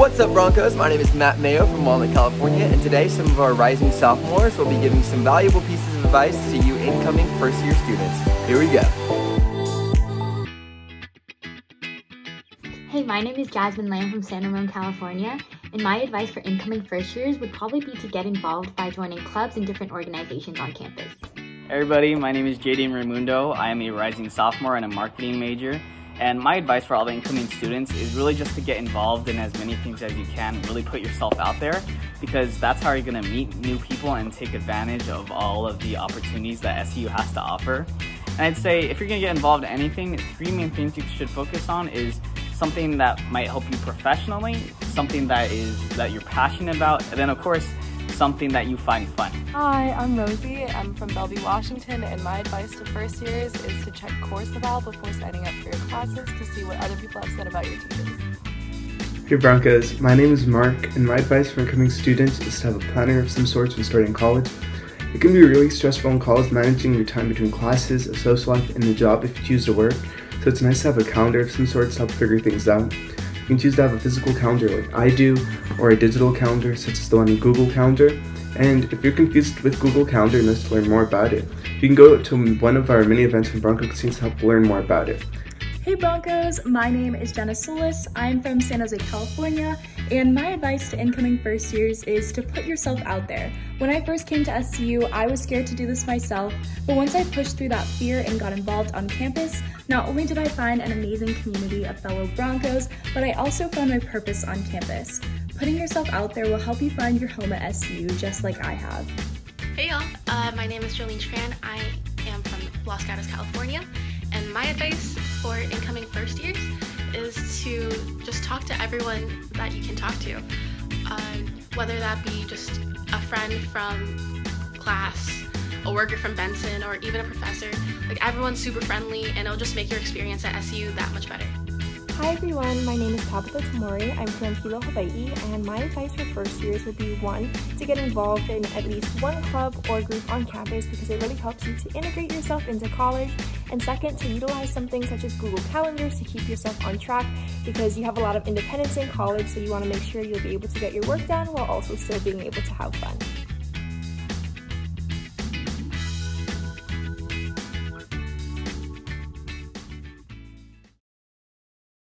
What's up, Broncos? My name is Matt Mayo from Walnut, California, and today some of our rising sophomores will be giving some valuable pieces of advice to you incoming first-year students. Here we go. Hey, my name is Jasmine Lamb from San Ramon, California, and my advice for incoming first years would probably be to get involved by joining clubs and different organizations on campus. Hey everybody, my name is Jaden Raimundo. I am a rising sophomore and a marketing major, and my advice for all the incoming students is really just to get involved in as many things as you can, really put yourself out there, because that's how you're going to meet new people and take advantage of all of the opportunities that SU has to offer. And I'd say if you're going to get involved in anything, three main things you should focus on is something that might help you professionally, something that you're passionate about, and then of course, something that you find fun. Hi, I'm Rosie. I'm from Bellevue, Washington, and my advice to first years is to check course eval before signing up for your classes to see what other people have said about your teachers. Hey Broncos, my name is Mark, and my advice for incoming students is to have a planner of some sorts when starting college. It can be really stressful in college managing your time between classes, a social life, and the job if you choose to work. So it's nice to have a calendar of some sort to help figure things out. You can choose to have a physical calendar like I do, or a digital calendar such as the one in Google Calendar. And if you're confused with Google Calendar and wish to learn more about it, you can go to one of our many events from Bronco Connections to help learn more about it. Hey Broncos, my name is Jenna Solis. I'm from San Jose, California, and my advice to incoming first years is to put yourself out there. When I first came to SCU, I was scared to do this myself, but once I pushed through that fear and got involved on campus, not only did I find an amazing community of fellow Broncos, but I also found my purpose on campus. Putting yourself out there will help you find your home at SCU, just like I have. Hey y'all, my name is Jolene Tran. I am from Los Gatos, California, and my advice for incoming first years is to just talk to everyone that you can talk to, whether that be just a friend from class, a worker from Benson, or even a professor. Like, everyone's super friendly, and it'll just make your experience at SU that much better. Hi everyone, my name is Tabitha Tamori. I'm from Hilo, Hawaii, and my advice for first years would be 1. To get involved in at least one club or group on campus, because it really helps you to integrate yourself into college. And 2nd, to utilize something such as Google Calendars to keep yourself on track, because you have a lot of independence in college, so you want to make sure you'll be able to get your work done while also still being able to have fun.